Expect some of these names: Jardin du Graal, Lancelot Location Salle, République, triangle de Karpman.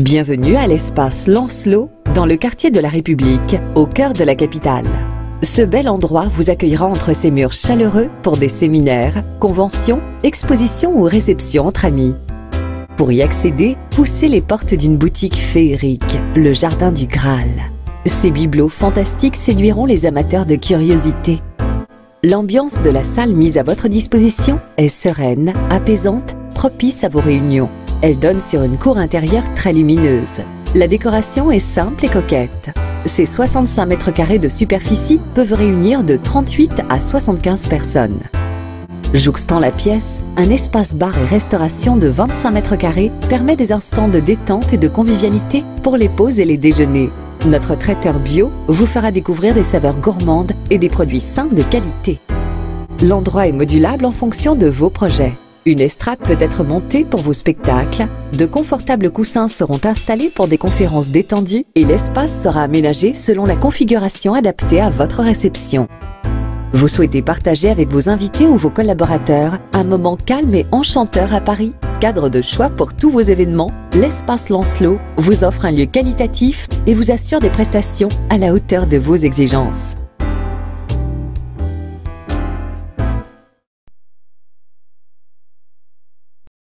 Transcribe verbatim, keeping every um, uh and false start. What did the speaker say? Bienvenue à l'espace Lancelot, dans le quartier de la République, au cœur de la capitale. Ce bel endroit vous accueillera entre ses murs chaleureux pour des séminaires, conventions, expositions ou réceptions entre amis. Pour y accéder, poussez les portes d'une boutique féerique, le Jardin du Graal. Ces bibelots fantastiques séduiront les amateurs de curiosité. L'ambiance de la salle mise à votre disposition est sereine, apaisante, propice à vos réunions. Elle donne sur une cour intérieure très lumineuse. La décoration est simple et coquette. Ces soixante-cinq mètres carrés de superficie peuvent réunir de trente-huit à soixante-quinze personnes. Jouxtant la pièce, un espace bar et restauration de vingt-cinq mètres carrés permet des instants de détente et de convivialité pour les pauses et les déjeuners. Notre traiteur bio vous fera découvrir des saveurs gourmandes et des produits sains de qualité. L'endroit est modulable en fonction de vos projets. Une estrade peut être montée pour vos spectacles, de confortables coussins seront installés pour des conférences détendues et l'espace sera aménagé selon la configuration adaptée à votre réception. Vous souhaitez partager avec vos invités ou vos collaborateurs un moment calme et enchanteur à Paris? Cadre de choix pour tous vos événements, l'espace Lancelot vous offre un lieu qualitatif et vous assure des prestations à la hauteur de vos exigences.